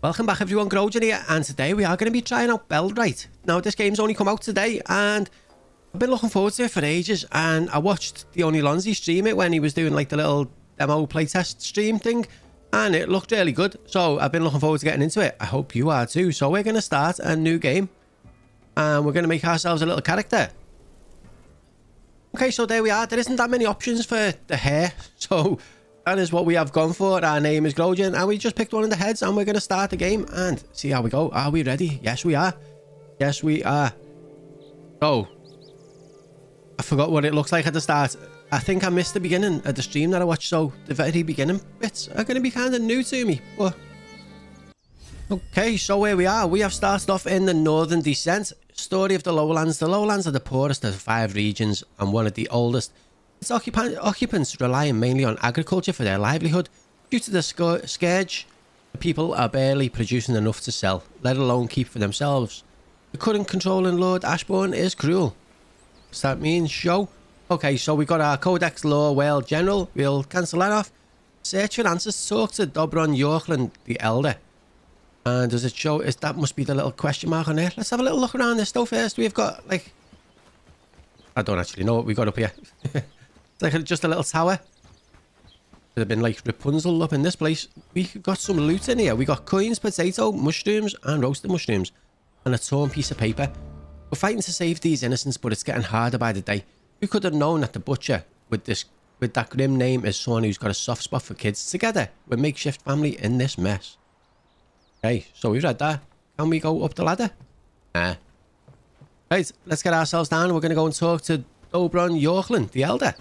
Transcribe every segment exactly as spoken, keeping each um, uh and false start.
Welcome back everyone, Grojan here, and today we are going to be trying out Bellwright. Now this game's only come out today and I've been looking forward to it for ages, and I watched the only Lonzi stream it when he was doing like the little demo playtest stream thing, and it looked really good, so I've been looking forward to getting into it. I hope you are too. So we're going to start a new game and we're going to make ourselves a little character. Okay, so there we are. There isn't that many options for the hair, so that is what we have gone for. Our name is Grojan and we just picked one of the heads and we're going to start the game and see how we go. Are we ready? Yes, we are. Yes, we are. Oh, I forgot what it looks like at the start. I think I missed the beginning of the stream that I watched, so the very beginning bits are going to be kind of new to me. But okay, so here we are. We have started off in the Northern Descent. Story of the Lowlands. The Lowlands are the poorest of five regions and one of the oldest. Its occup occupants relying mainly on agriculture for their livelihood. Due to the scourge, the people are barely producing enough to sell, let alone keep for themselves. The current control in Lord Ashbourne is cruel. What's that mean, show? Okay, so we got our Codex Law Whale General. We'll cancel that off. Search for answers. Talk to Dobron Yorkland, the Elder. And does it show? Is that must be the little question mark on there? Let's have a little look around this though first. We've got like... I don't actually know what we got up here. It's like just a little tower. Could have been like Rapunzel up in this place. We got some loot in here. We got coins, potato, mushrooms, and roasted mushrooms. And a torn piece of paper. We're fighting to save these innocents, but it's getting harder by the day. Who could have known that the butcher with this with that grim name is someone who's got a soft spot for kids? Together, we're a makeshift family in this mess. Okay, so we've read that. Can we go up the ladder? Nah. Right, let's get ourselves down. We're going to go and talk to Dobron Yorkland, the Elder.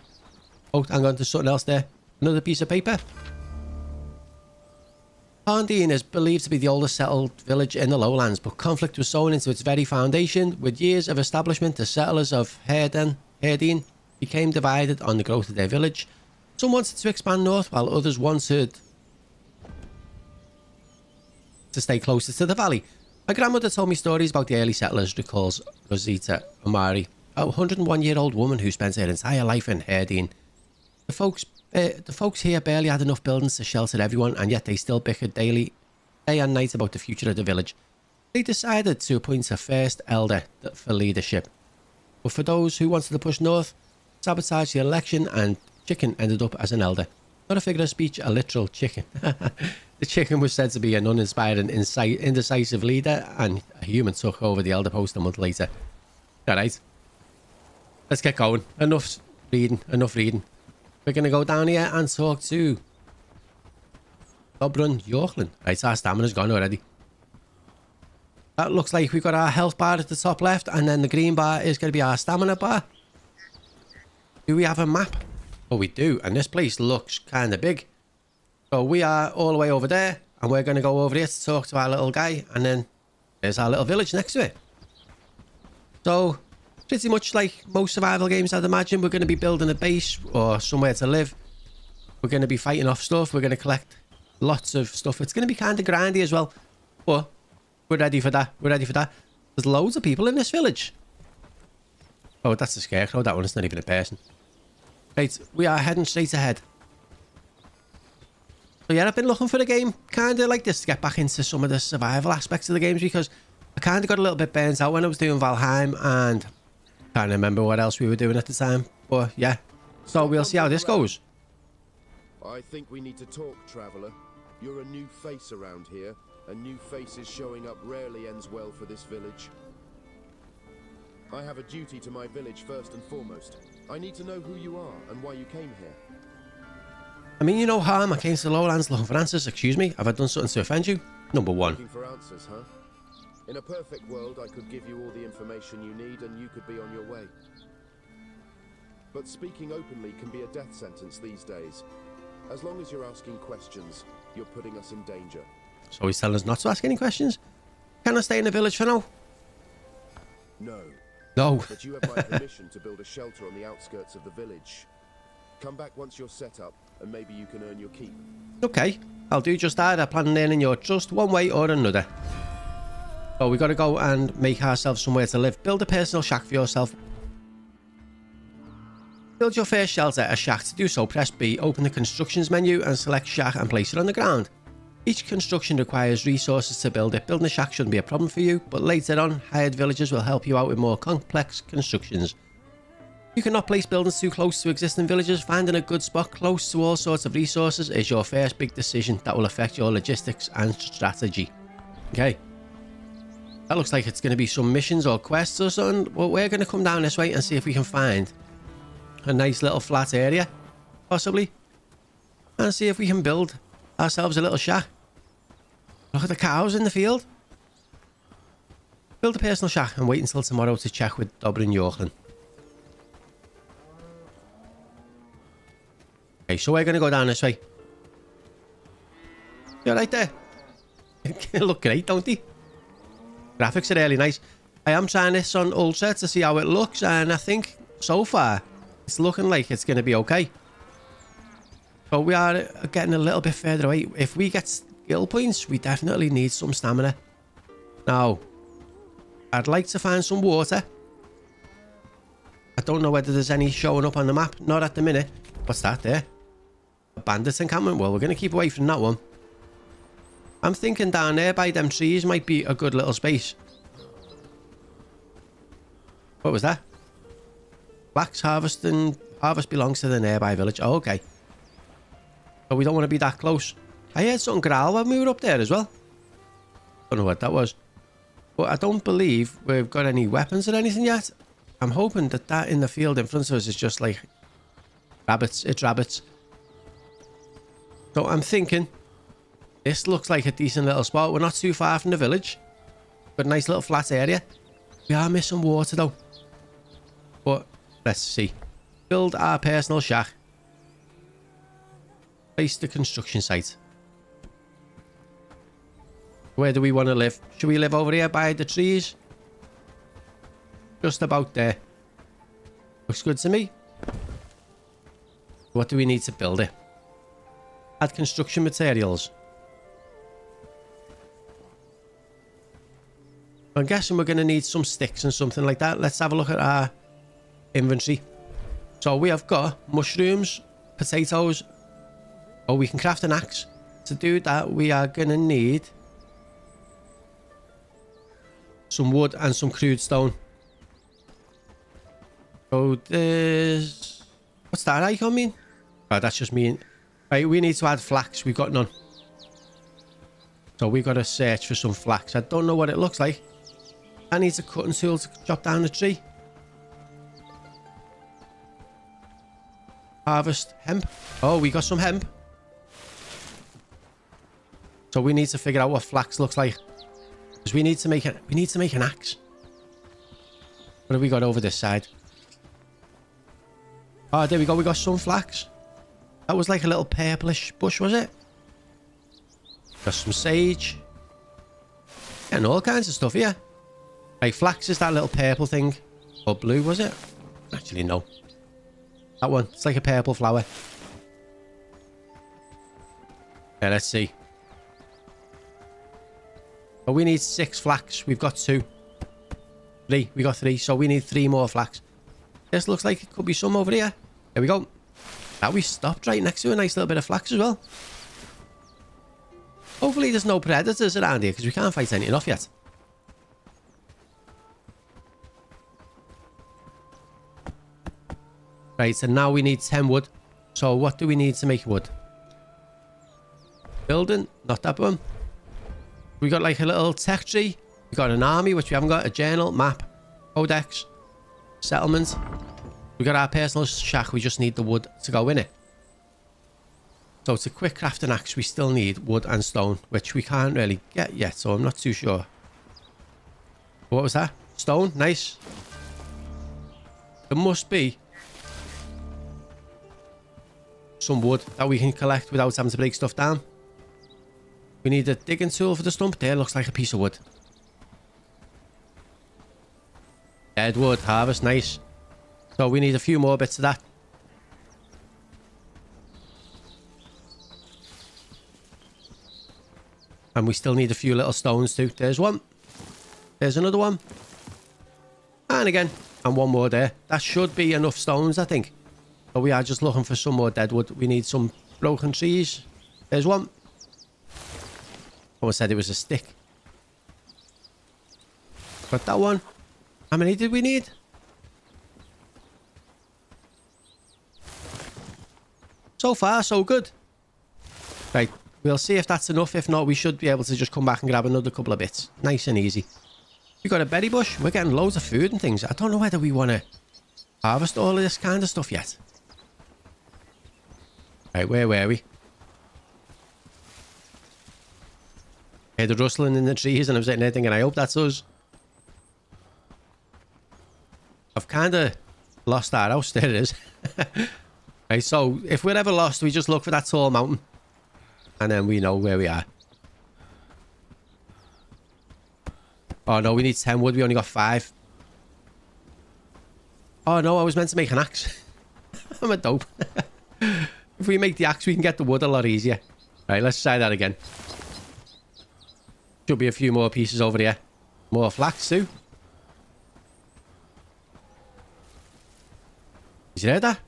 Oh, hang on, there's something else there. Another piece of paper. Herdine is believed to be the oldest settled village in the lowlands, but conflict was sown into its very foundation. With years of establishment, the settlers of Herdine became divided on the growth of their village. Some wanted to expand north, while others wanted to stay closer to the valley. My grandmother told me stories about the early settlers, recalls Rosita Omari, a one hundred and one year old woman who spent her entire life in Herdine. The folks, uh, the folks here barely had enough buildings to shelter everyone, and yet they still bickered daily, day and night about the future of the village. They decided to appoint a first elder for leadership. But for those who wanted to push north, sabotage the election, and chicken ended up as an elder. Not a figure of speech, a literal chicken. The chicken was said to be an uninspiring, indecisive leader, and a human took over the elder post a month later. Alright. Let's get going. Enough reading. Enough reading. We're going to go down here and talk to Dobron Yorkland. Right, our stamina's gone already. That looks like we've got our health bar at the top left, and then the green bar is going to be our stamina bar. Do we have a map? Oh, we do, and this place looks kind of big. So we are all the way over there, and we're going to go over here to talk to our little guy, and then there's our little village next to it. So... pretty much like most survival games, I'd imagine. We're going to be building a base or somewhere to live. We're going to be fighting off stuff. We're going to collect lots of stuff. It's going to be kind of grindy as well. But we're ready for that. We're ready for that. There's loads of people in this village. Oh, that's a scarecrow. That one is not even a person. Right, we are heading straight ahead. So yeah, I've been looking for a game kind of like this to get back into some of the survival aspects of the games, because I kind of got a little bit burnt out when I was doing Valheim, and... I can't remember what else we were doing at the time, but yeah. So we'll see how this goes. I think we need to talk, traveller. You're a new face around here, and new faces showing up rarely ends well for this village. I have a duty to my village first and foremost. I need to know who you are and why you came here. I mean, you know, harm. I came to the lowlands looking for answers. Excuse me, have I done something to offend you? Number one. Looking for answers, huh? In a perfect world, I could give you all the information you need and you could be on your way. But speaking openly can be a death sentence these days. As long as you're asking questions, you're putting us in danger. So he's telling us not to ask any questions? Can I stay in the village for now? No. No. But you have my permission to build a shelter on the outskirts of the village. Come back once you're set up and maybe you can earn your keep. Okay, I'll do just that. I plan on earning your trust one way or another. So we got to go and make ourselves somewhere to live. Build a personal shack for yourself. Build your first shelter, a shack. To do so, press B, open the constructions menu and select shack and place it on the ground. Each construction requires resources to build it. Building a shack shouldn't be a problem for you, but later on, hired villagers will help you out with more complex constructions. You cannot place buildings too close to existing villages. Finding a good spot close to all sorts of resources is your first big decision that will affect your logistics and strategy. Okay. That looks like it's going to be some missions or quests or something. Well, we're going to come down this way and see if we can find a nice little flat area, possibly. And see if we can build ourselves a little shack. Look at the cows in the field. Build a personal shack and wait until tomorrow to check with Dobron Yorkland. Okay, so we're going to go down this way. You're right there. They look great, don't they? Graphics are really nice. I am trying this on Ultra to see how it looks, and I think so far it's looking like it's going to be okay. But we are getting a little bit further away. If we get skill points, we definitely need some stamina. Now, I'd like to find some water. I don't know whether there's any showing up on the map. Not at the minute. What's that there? A bandit encampment? Well, we're going to keep away from that one. I'm thinking down there by them trees might be a good little space. What was that? Wax harvesting. Harvest belongs to the nearby village. Oh, okay. But we don't want to be that close. I heard something growl when we were up there as well. Don't know what that was. But I don't believe we've got any weapons or anything yet. I'm hoping that that in the field in front of us is just like rabbits. It's rabbits. So I'm thinking this looks like a decent little spot. We're not too far from the village. Got a nice little flat area. We are missing water though. But let's see. Build our personal shack. Place the construction site. Where do we want to live? Should we live over here by the trees? Just about there. Looks good to me. What do we need to build it? Add construction materials. I'm guessing we're going to need some sticks and something like that. Let's have a look at our inventory. So we have got mushrooms, potatoes. Oh, we can craft an axe. To do that, we are going to need some wood and some crude stone. So there's... What's that icon mean? Oh, that's just mean... Right, we need to add flax. We've got none. So we've got to search for some flax. I don't know what it looks like. I need a cutting tool to chop down a tree. Harvest hemp. Oh, we got some hemp. So we need to figure out what flax looks like, because we need to make a, we need to make an axe. What have we got over this side? Oh, there we go. We got some flax. That was like a little purplish bush, was it? Got some sage. And all kinds of stuff here. Right, flax is that little purple thing, or blue, was it? Actually, no. That one. It's like a purple flower. Yeah, let's see. But we need six flax. We've got two. Three. We got three. So we need three more flax. This looks like it could be some over here. There we go. Now we stopped right next to a nice little bit of flax as well. Hopefully there's no predators around here, because we can't fight anything off yet. Right, so now we need ten wood. So what do we need to make wood? Building, not that one. We got like a little tech tree. We got an army, which we haven't got. A journal, map, codex, settlement. We got our personal shack. We just need the wood to go in it. So to quick craft an axe, we still need wood and stone, which we can't really get yet. So I'm not too sure. What was that? Stone, nice. There must be some wood that we can collect without having to break stuff down. We need a digging tool for the stump. There looks like a piece of wood. Dead wood, harvest, nice. So we need a few more bits of that. And we still need a few little stones too. There's one. There's another one. And again. And one more there. That should be enough stones, I think. But we are just looking for some more dead wood. We need some broken trees. There's one. Oh, I said it was a stick. Got that one. How many did we need? So far, so good. Right, we'll see if that's enough. If not, we should be able to just come back and grab another couple of bits. Nice and easy. We got a berry bush. We're getting loads of food and things. I don't know whether we want to harvest all of this kind of stuff yet. Right, where were we? I heard the rustling in the trees and I'm sitting there thinking, I hope that's us. I've kind of lost our house. There it is. Right, so if we're ever lost, we just look for that tall mountain. And then we know where we are. Oh no, we need ten wood. We only got five. Oh no, I was meant to make an axe. I'm a dope. If we make the axe, we can get the wood a lot easier. Right, let's try that again. Should be a few more pieces over here. More flax too. Did you hear that?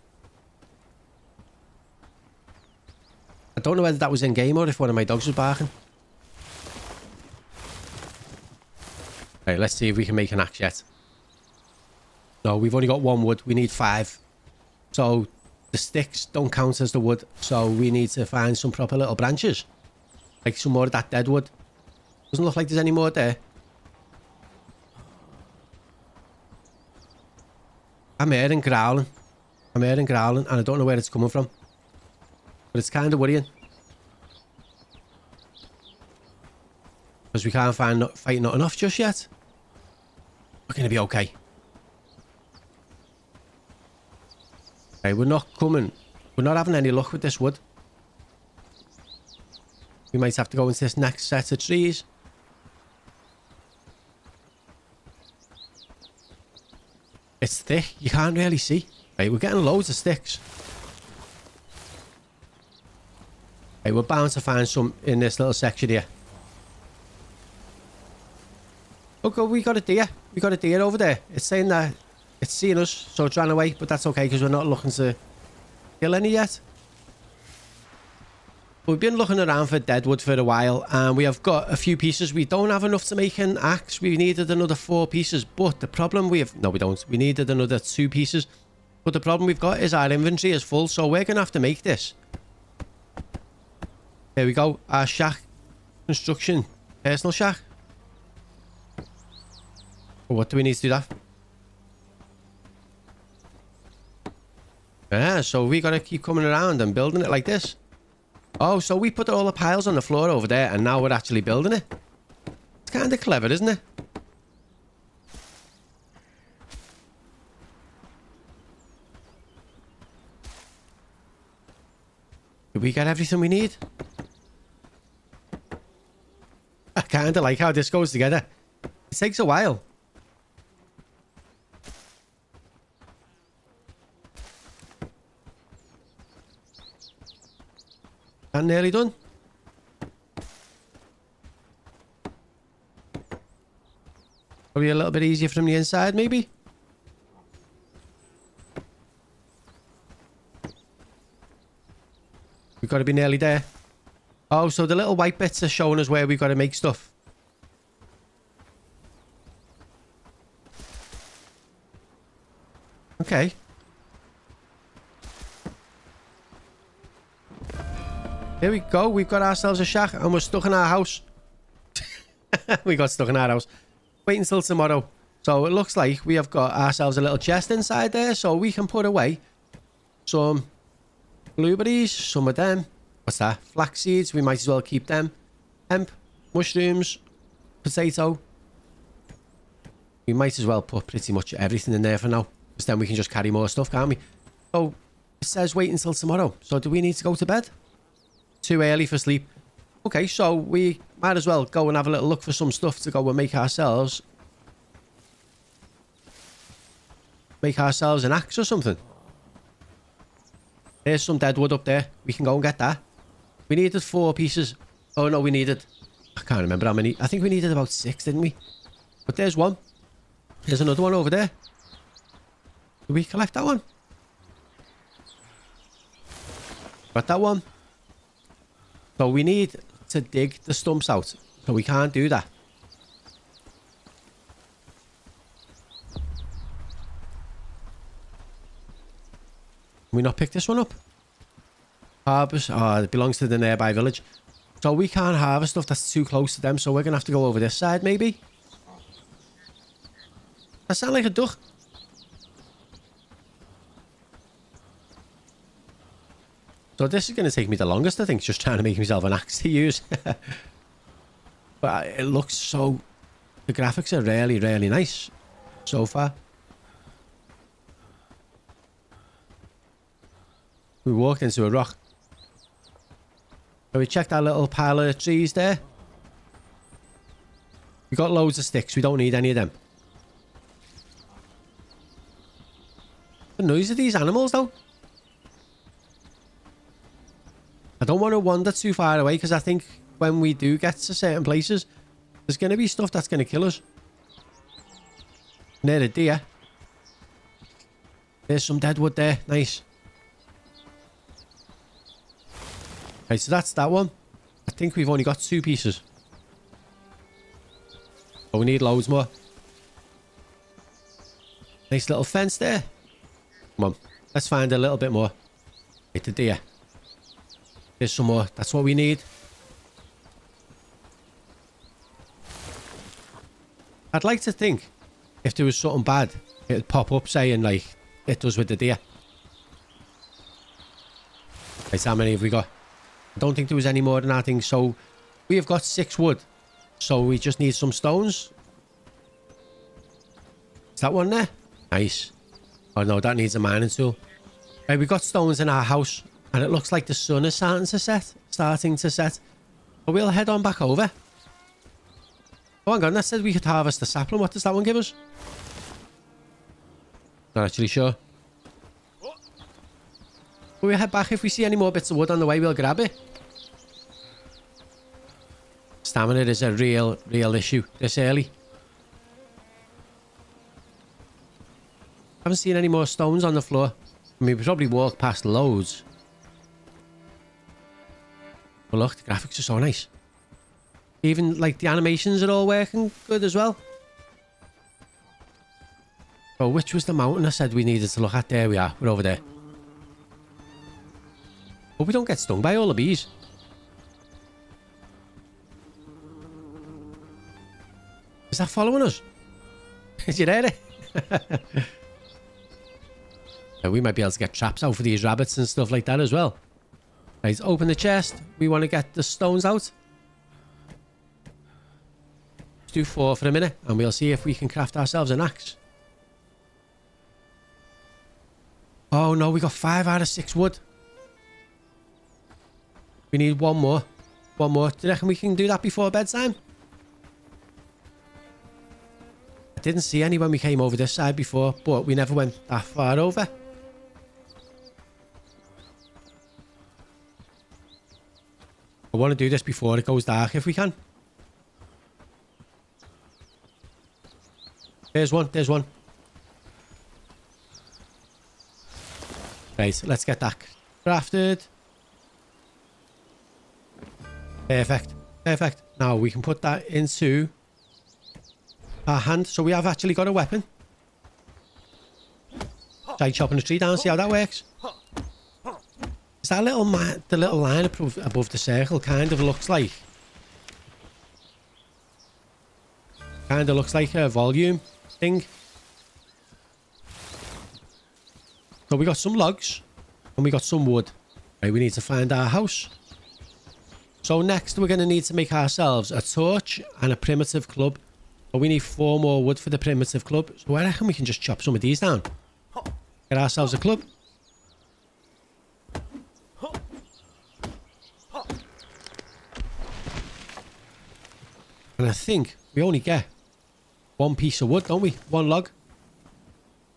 I don't know whether that was in game or if one of my dogs was barking. Right, let's see if we can make an axe yet. No, we've only got one wood. We need five. So the sticks don't count as the wood. So we need to find some proper little branches. Like some more of that dead wood. Doesn't look like there's any more there. I'm hearing growling. I'm hearing growling and I don't know where it's coming from. But it's kind of worrying. Because we can't find not, fight not enough just yet. We're going to be okay. Okay, we're not coming. We're not having any luck with this wood. We might have to go into this next set of trees. It's thick. You can't really see. Right, we're getting loads of sticks. Right, we're bound to find some in this little section here. Look, oh, we got a deer. We got a deer over there. It's saying that it's seeing us, so it's ran away. But that's okay, because we're not looking to kill any yet. We've been looking around for deadwood for a while, and we have got a few pieces. We don't have enough to make an axe. We needed another four pieces, but the problem we have... No, we don't. We needed another two pieces. But the problem we've got is our inventory is full, so we're going to have to make this. There we go. Our shack construction. Personal shack. What do we need to do that? Yeah, so we got to keep coming around and building it like this. Oh, so we put all the piles on the floor over there and now we're actually building it. It's kind of clever, isn't it? Did we get everything we need? I kind of like how this goes together. It takes a while. And nearly done. Probably a little bit easier from the inside, maybe. We've got to be nearly there. Oh, so the little white bits are showing us where we've got to make stuff. Okay. There we go. We've got ourselves a shack and we're stuck in our house. We got stuck in our house. Wait until tomorrow. So it looks like we have got ourselves a little chest inside there. So we can put away some blueberries, some of them. What's that? Flax seeds. We might as well keep them. Hemp, mushrooms, potato. We might as well put pretty much everything in there for now. Because then we can just carry more stuff, can't we? So it says wait until tomorrow. So do we need to go to bed? Too early for sleep. Okay, so we might as well go and have a little look for some stuff to go and make ourselves. Make ourselves an axe or something. There's some dead wood up there. We can go and get that. We needed four pieces. Oh no, we needed... I can't remember how many. I think we needed about six, didn't we? But there's one. There's another one over there. Did we collect that one? Got that one. So we need to dig the stumps out. So we can't do that. Can we not pick this one up? Harvest. Oh, it belongs to the nearby village. So we can't harvest stuff that's too close to them. So we're going to have to go over this side maybe. That sounds like a duck. So this is going to take me the longest, I think. Just trying to make myself an axe to use. But it looks so... The graphics are really, really nice so far. We walked into a rock. So we checked our little pile of trees there. We got loads of sticks. We don't need any of them. The noise of these animals, though. I don't want to wander too far away, because I think when we do get to certain places, there's going to be stuff that's going to kill us. Near a deer. There's some dead wood there. Nice. Okay, so that's that one. I think we've only got two pieces. But we need loads more. Nice little fence there. Come on. Let's find a little bit more. Hit the deer. Here's some more. That's what we need. I'd like to think if there was something bad, it would pop up saying, like, it does with the deer. Right, how many have we got? I don't think there was any more than that thing. So we have got six wood. So we just need some stones. Is that one there? Nice. Oh no, that needs a mining tool. Right, we've got stones in our house. And it looks like the sun is starting to set. Starting to set. But we'll head on back over. Oh my god, that said we could harvest the sapling. What does that one give us? Not actually sure. We'll head back. If we see any more bits of wood on the way, we'll grab it. Stamina is a real, real issue this early. Haven't seen any more stones on the floor. I mean, we probably walked past loads. But look, the graphics are so nice. Even, like, the animations are all working good as well. Oh, which was the mountain I said we needed to look at? There we are. We're over there. Hope we don't get stung by all the bees. Is that following us? Did you hear it? Yeah, we might be able to get traps out for these rabbits and stuff like that as well. Right, open the chest. We want to get the stones out. Let's do four for a minute and we'll see if we can craft ourselves an axe. Oh no, we got five out of six wood. We need one more. One more. Do you reckon we can do that before bedtime? I didn't see any when we came over this side before, but we never went that far over. I want to do this before it goes dark if we can. There's one. There's one. Right, let's get that crafted. Perfect. Perfect. Now we can put that into our hand. So we have actually got a weapon. Try chopping the tree down, see how that works. Is that little man, the little line above the circle kind of looks like... Kind of looks like a volume thing. So we got some logs and we got some wood. Right, we need to find our house. So next we're going to need to make ourselves a torch and a primitive club. But we need four more wood for the primitive club. So I reckon we can just chop some of these down. Get ourselves a club. And I think we only get one piece of wood, don't we? One log.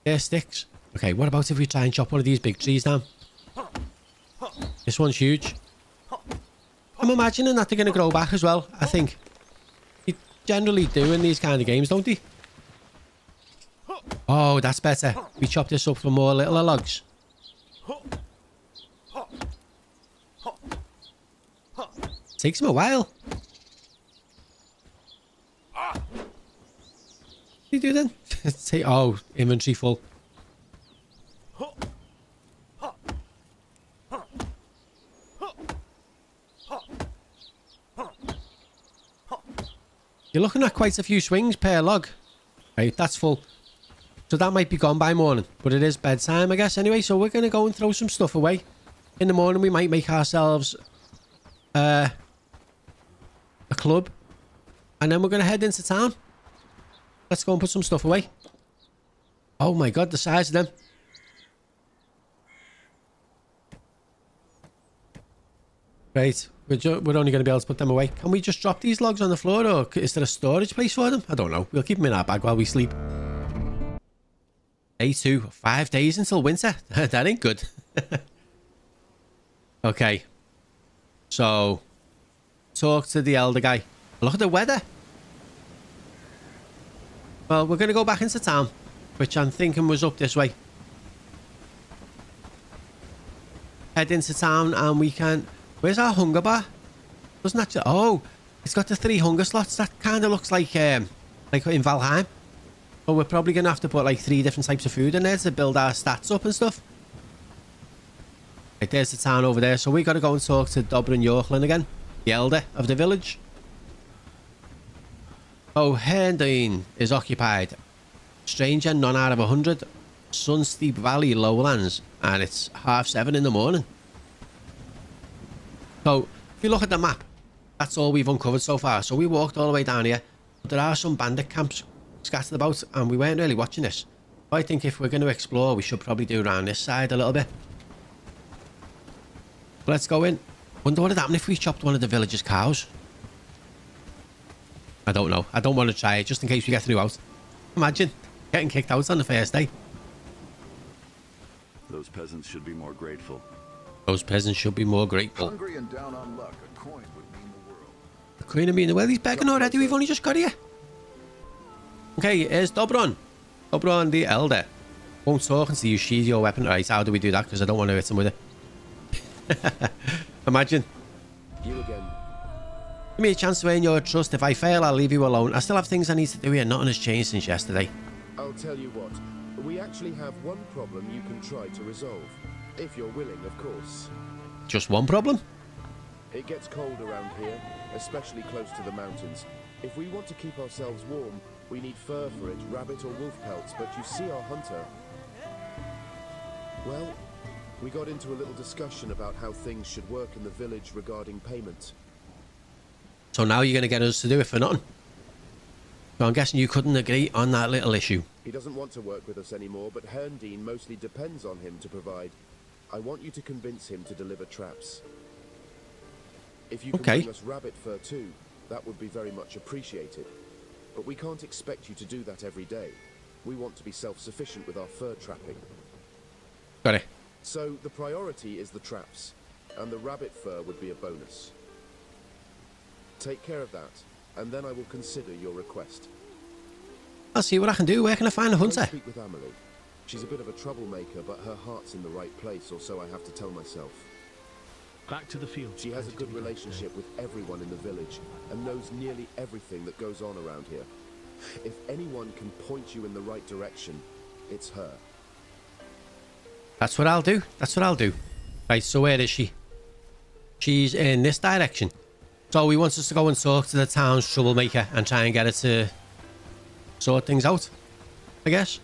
There, sticks. Okay, what about if we try and chop one of these big trees down? This one's huge. I'm imagining that they're going to grow back as well, I think. They generally do in these kind of games, don't they? Oh, that's better. We chop this up for more little logs. Takes him a while. What do you do then? Say, oh, inventory full. You're looking at quite a few swings per log. Right, that's full. So that might be gone by morning. But it is bedtime, I guess, anyway. So we're going to go and throw some stuff away. In the morning, we might make ourselves uh, a club. And then we're going to head into town. Let's go and put some stuff away. Oh my god, the size of them. Right. We're, we're only going to be able to put them away. Can we just drop these logs on the floor, or is there a storage place for them? I don't know. We'll keep them in our bag while we sleep. Day two. Five days until winter. That ain't good. Okay. So, talk to the elder guy. Look at the weather. Well, we're going to go back into town, which I'm thinking was up this way. Head into town and we can... Where's our hunger bar? Doesn't actually... Oh, it's got the three hunger slots. That kind of looks like um, like in Valheim. But we're probably going to have to put like three different types of food in there to build our stats up and stuff. Right, there's the town over there. So we got to go and talk to Dobron Yorkland again. The elder of the village. Oh, Herdine is occupied. Stranger, none out of a hundred. Sunsteep Valley lowlands. And it's half seven in the morning. So, if you look at the map, that's all we've uncovered so far. So we walked all the way down here. But there are some bandit camps scattered about, and we weren't really watching this. So I think if we're going to explore, we should probably do around this side a little bit. But let's go in. Wonder what would happen if we chopped one of the villagers' cows. I don't know. I don't want to try it, just in case we get through out. Imagine getting kicked out on the first day. Those peasants should be more grateful. Those peasants should be more grateful. Hungry and down on luck, a coin would mean the world. A coin would mean the world? He's begging already, we've only just got here. Okay, here's Dobron. Dobron the Elder. Won't talk until you sheathe your weapon. Alright, how do we do that? Because I don't want to hit him with it. Imagine. You again. Give me a chance to earn your trust. If I fail, I'll leave you alone. I still have things I need to do here. Nothing has changed since yesterday. I'll tell you what. We actually have one problem you can try to resolve. If you're willing, of course. Just one problem? It gets cold around here, especially close to the mountains. If we want to keep ourselves warm, we need fur for it, rabbit or wolf pelts, but you see our hunter. Well, we got into a little discussion about how things should work in the village regarding payment. So now you're going to get us to do it for nothing? So I'm guessing you couldn't agree on that little issue. He doesn't want to work with us anymore, but Herdine mostly depends on him to provide. I want you to convince him to deliver traps. If you can okay. bring us rabbit fur too, that would be very much appreciated. But we can't expect you to do that every day. We want to be self-sufficient with our fur trapping. Got it. So the priority is the traps, and the rabbit fur would be a bonus. Take care of that, and then I will consider your request. I'll see what I can do. Where can I find a hunter? Speak with Amelie. She's a bit of a troublemaker, but her heart's in the right place, or so I have to tell myself. Back to the field. She has a good relationship with everyone in the village, and knows nearly everything that goes on around here. If anyone can point you in the right direction, it's her. That's what I'll do. That's what I'll do. Right, so where is she? She's in this direction. So he wants us to go and talk to the town's troublemaker and try and get her to sort things out, I guess.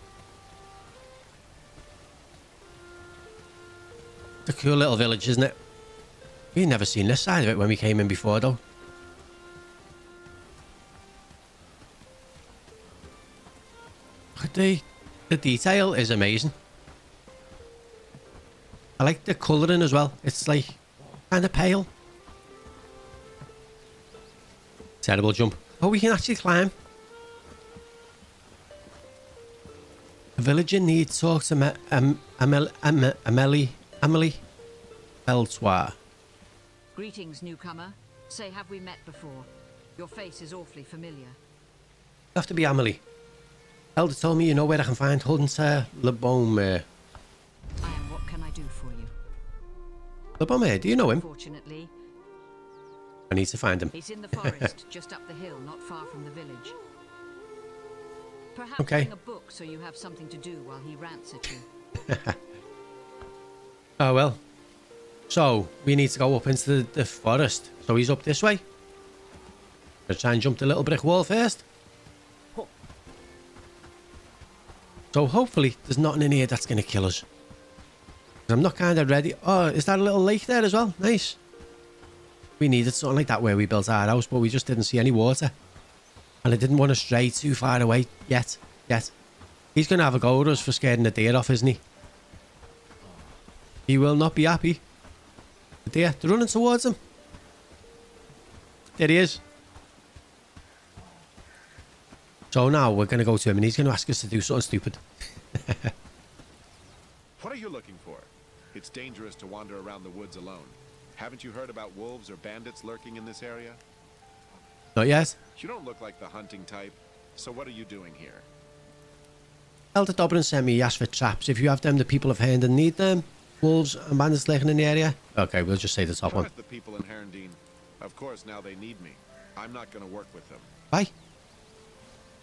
It's a cool little village, isn't it? We've never seen this side of it when we came in before, though. Look at the... The detail is amazing. I like the colouring as well. It's, like, kind of pale. Terrible jump. Oh, we can actually climb. A villager needs talk to Amelie... Um, Amel, Amel, Amelie... Amelie... Beltoir. Greetings, newcomer. Say, have we met before? Your face is awfully familiar. Have to be Amelie. Elder told me you know where I can find Holden Sir Lebome. I am. What can I do for you? Lebome, do you know him? Fortunately, I need to find him. He's in the forest, just up the hill, not far from the village. Perhaps okay. Bring a book so you have something to do while he rants at you. Oh well. So we need to go up into the, the forest. So he's up this way. Let's try and jump the little brick wall first. So hopefully there's nothing in here that's going to kill us. I'm not kind of ready. Oh, is that a little lake there as well? Nice. We needed something like that where we built our house, but we just didn't see any water. And I didn't want to stray too far away yet. Yet. He's going to have a go at us for scaring the deer off, isn't he? He will not be happy. The deer, they're running towards him. There he is. So now we're going to go to him and he's going to ask us to do something stupid. What are you looking for? It's dangerous to wander around the woods alone. Haven't you heard about wolves or bandits lurking in this area? Not yet. You don't look like the hunting type, so what are you doing here? Elder Dobron sent me, he asked for traps. If you have them, the people of Herdine need them. Wolves and bandits lurking in the area. Okay, we'll just say the top one. The people in Herdine. Of course, now they need me. I'm not going to work with them. Bye.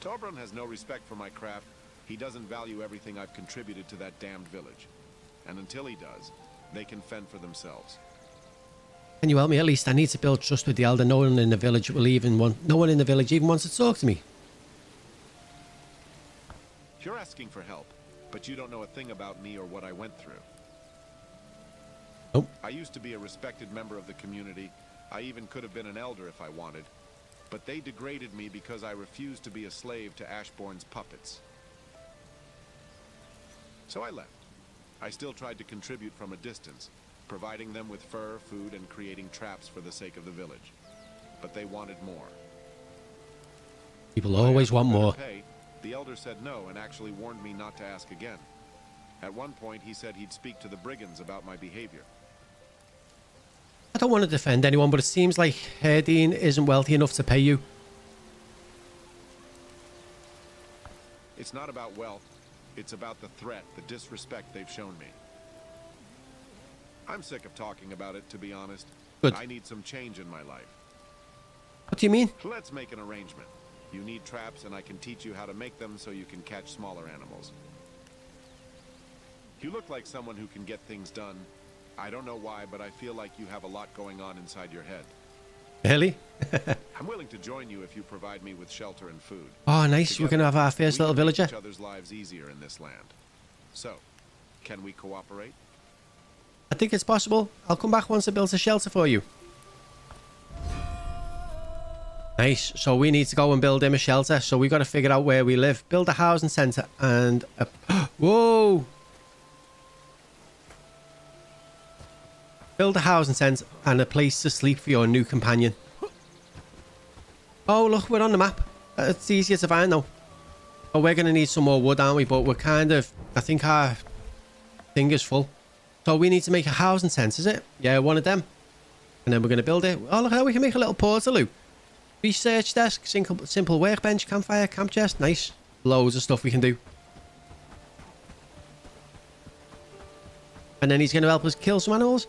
Dobron has no respect for my craft. He doesn't value everything I've contributed to that damned village. And until he does, they can fend for themselves. Can you help me at least? I need to build trust with the elder. No one in the village will even want. No one in the village even wants to talk to me. You're asking for help, but you don't know a thing about me or what I went through. Nope. I used to be a respected member of the community. I even could have been an elder if I wanted. But they degraded me because I refused to be a slave to Ashbourne's puppets. So I left. I still tried to contribute from a distance, providing them with fur, food, and creating traps for the sake of the village. But they wanted more. People always want more. Pay, the elder said no and actually warned me not to ask again. At one point, he said he'd speak to the brigands about my behavior. I don't want to defend anyone, but it seems like Herdine isn't wealthy enough to pay you. It's not about wealth. It's about the threat, the disrespect they've shown me. I'm sick of talking about it, to be honest. Good. I need some change in my life. What do you mean? Let's make an arrangement. You need traps, and I can teach you how to make them so you can catch smaller animals. You look like someone who can get things done. I don't know why, but I feel like you have a lot going on inside your head. Really? I'm willing to join you if you provide me with shelter and food. Oh, nice. Together, we're going to have our first little villager. Each other's lives easier in this land. So, can we cooperate? I think it's possible. I'll come back once I build a shelter for you. Nice. So we need to go and build him a shelter. So we got to figure out where we live. Build a housing centre and... A... Whoa! Build a housing centre and a place to sleep for your new companion. Oh, look. We're on the map. It's easier to find, though. Oh, we're going to need some more wood, aren't we? But we're kind of... I think our thing is full. So we need to make a housing sense, is it? Yeah, one of them. And then we're going to build it. Oh, look how we can make a little portaloo. Research desk, simple, simple workbench, campfire, camp chest. Nice. Loads of stuff we can do. And then he's going to help us kill some animals.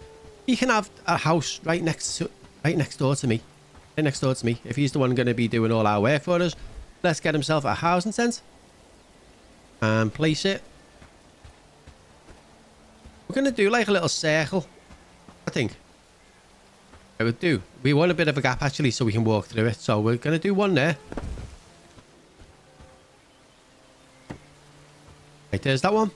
He can have a house right next to, right next door to me. Right next door to me. If he's the one going to be doing all our work for us. Let's get himself a housing sense. And place it. We're going to do like a little circle, I think. I would do. We want a bit of a gap actually so we can walk through it. So we're going to do one there. Right, there's that one.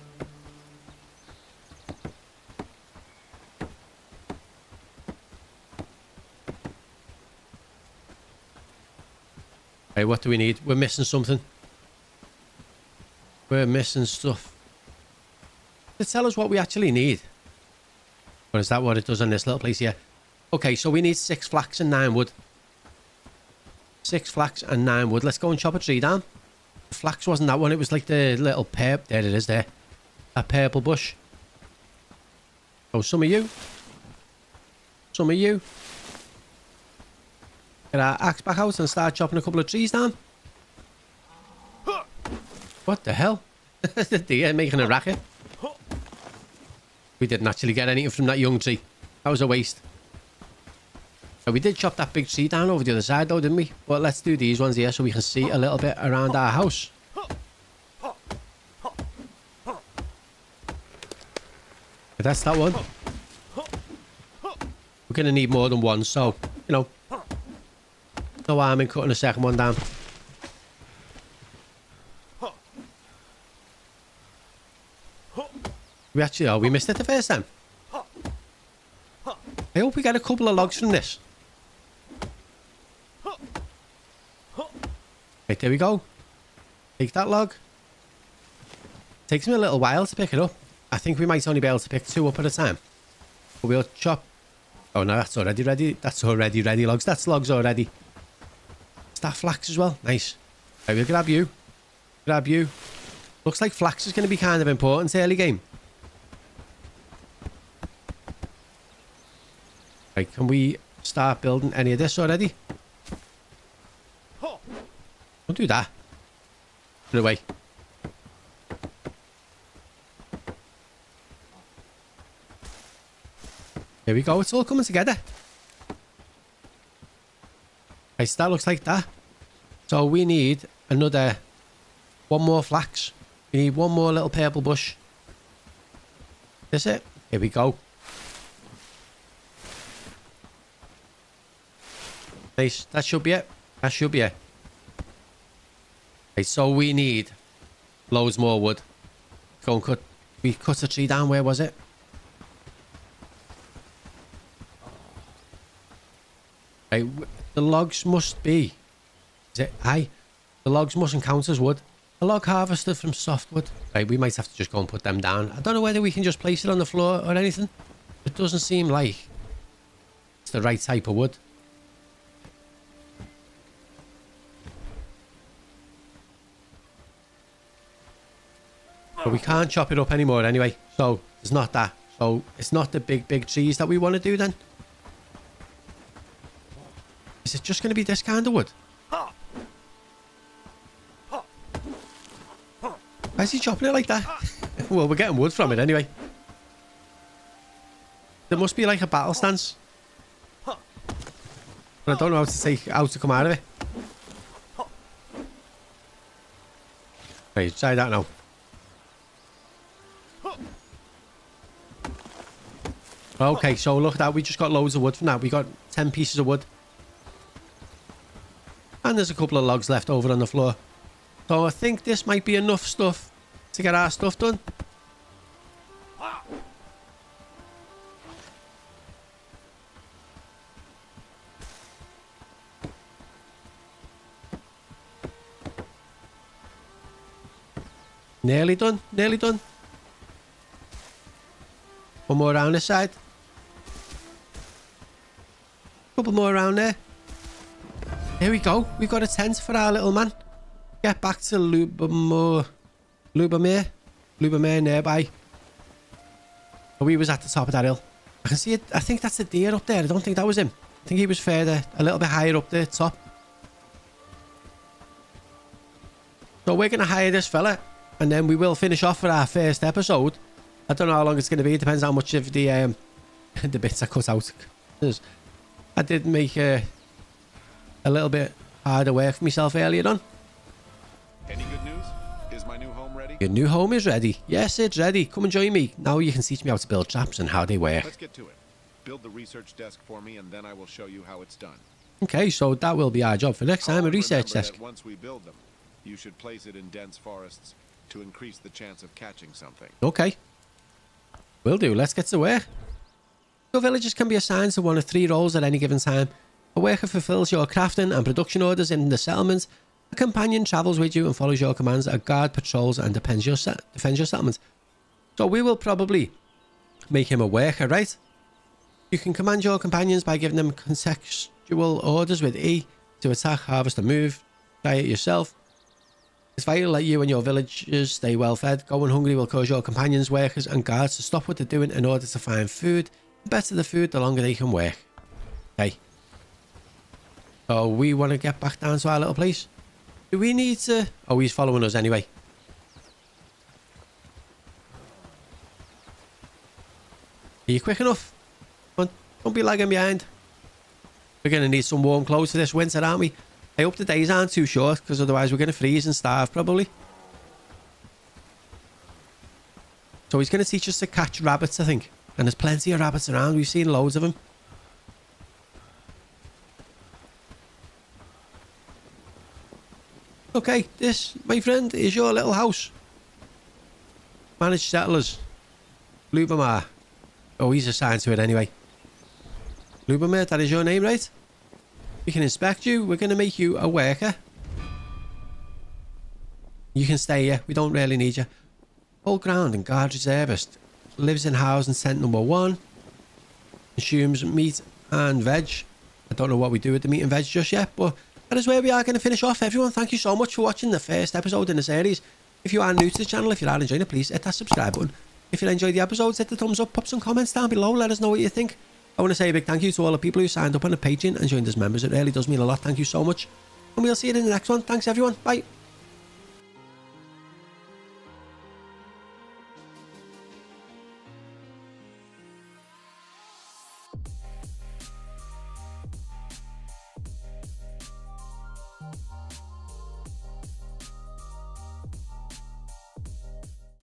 Right, what do we need? We're missing something. We're missing stuff. To tell us what we actually need. Or is that what it does on this little place here? Okay, so we need six flax and nine wood. Six flax and nine wood. Let's go and chop a tree down. The flax wasn't that one. It was like the little purple. There it is there. A purple bush. Oh, some of you. Some of you. Get our axe back out and start chopping a couple of trees down. What the hell? The deer making a racket. We didn't actually get anything from that young tree. That was a waste. So we did chop that big tree down over the other side though, didn't we? But let's do these ones here so we can see a little bit around our house. That's that one. We're going to need more than one, so, you know, no harm in cutting a second one down. We actually, oh, we missed it the first time. I hope we get a couple of logs from this. Right, there we go. Take that log. Takes me a little while to pick it up. I think we might only be able to pick two up at a time. But we'll chop. Oh no, that's already ready. That's already ready logs. That's logs already. Is that flax as well? Nice. Right, we'll grab you. Grab you. Looks like flax is going to be kind of important early game. Right, can we start building any of this already? Don't do that. Put it away. There we go, it's all coming together. Right, so that looks like that. So we need another... One more flax. We need one more little purple bush. That's it. Here we go. Nice. That should be it. That should be it. Right, so we need loads more wood. Go and cut. We cut a tree down. Where was it? Right, the logs must be... Is it? Aye. The logs mustn't count as wood. A log harvested from softwood. Right, we might have to just go and put them down. I don't know whether we can just place it on the floor or anything. It doesn't seem like it's the right type of wood. But we can't chop it up anymore anyway. So, it's not that. So, it's not the big, big trees that we want to do then. Is it just going to be this kind of wood? Why is he chopping it like that? Well, we're getting wood from it anyway. There must be like a battle stance. But I don't know how to take how to come out of it. Right, try that now. Okay, so look at that. We just got loads of wood from that. We got ten pieces of wood. And there's a couple of logs left over on the floor. So I think this might be enough stuff to get our stuff done. Nearly done, nearly done. One more around this side. Couple more around there. Here we go. We've got a tent for our little man. Get back to Lubomir. Lubomir. Lubomir nearby. Oh, he was at the top of that hill. I can see it. I think that's a deer up there. I don't think that was him. I think he was further, a little bit higher up the top. So we're going to hire this fella. And then we will finish off for our first episode. I don't know how long it's going to be. It depends how much of the um, the bits I cut out. I did make uh, a little bit harder work for myself earlier on. Any good news? Is my new home ready? Your new home is ready. Yes, it's ready. Come and join me. Now you can teach me how to build traps and how they work. Let's get to it. Build the research desk for me, and then I will show you how it's done. Okay, so that will be our job for next time, a research desk. Once we build them, you should place it in dense forests to increase the chance of catching something. Okay. Will do. Let's get to work. Your villagers can be assigned to one of three roles at any given time. A worker fulfills your crafting and production orders in the settlement. A companion travels with you and follows your commands. A guard patrols and defends your, defends your settlement. So we will probably make him a worker, right? You can command your companions by giving them contextual orders with E to attack, harvest, and move. Try it yourself. It's vital that you and your villagers stay well fed. Going hungry will cause your companions, workers, and guards to stop what they're doing in order to find food. The better the food, the longer they can work. Okay. So we want to get back down to our little place. Do we need to... Oh, he's following us anyway. Are you quick enough? Come on, don't be lagging behind. We're going to need some warm clothes for this winter, aren't we? I hope the days aren't too short, because otherwise we're going to freeze and starve, probably. So he's going to teach us to catch rabbits, I think. And there's plenty of rabbits around. We've seen loads of them. Okay, this, my friend, is your little house. Managed settlers. Lubomir. Oh, he's assigned to it anyway. Lubomir, that is your name, right? We can inspect you. We're going to make you a worker. You can stay here. We don't really need you. Old ground and guard reservist. Lives in house and tent number one. Consumes meat and veg. I don't know what we do with the meat and veg just yet, but that is where we are going to finish off, everyone. Thank you so much for watching the first episode in the series. If you are new to the channel, if you are enjoying it, please hit that subscribe button. If you enjoyed the episodes, hit the thumbs up, pop some comments down below, let us know what you think. I want to say a big thank you to all the people who signed up on the Patreon and joined as members. It really does mean a lot. Thank you so much. And we'll see you in the next one. Thanks, everyone. Bye.